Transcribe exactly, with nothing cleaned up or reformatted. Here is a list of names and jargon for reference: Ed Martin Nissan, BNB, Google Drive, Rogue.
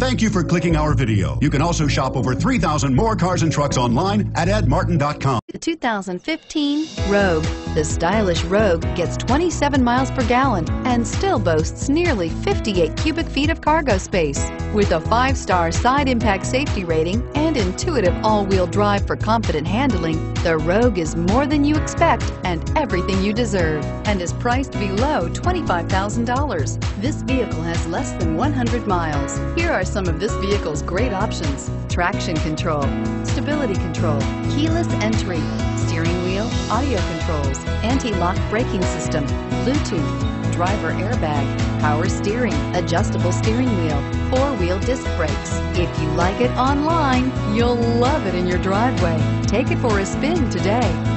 Thank you for clicking our video. You can also shop over three thousand more cars and trucks online at ed martin dot com. The two thousand fifteen Rogue. The stylish Rogue gets twenty-seven miles per gallon and still boasts nearly fifty-eight cubic feet of cargo space. With a five-star side impact safety rating and intuitive all-wheel drive for confident handling, the Rogue is more than you expect and everything you deserve, and is priced below twenty-five thousand dollars. This vehicle has less than one hundred miles. Here are some of this vehicle's great options: traction control, stability control, keyless entry, steering wheel audio controls, anti-lock braking system, Bluetooth, driver airbag, power steering, adjustable steering wheel, four-wheel disc brakes. If you like it online, you'll love it in your driveway. Take it for a spin today.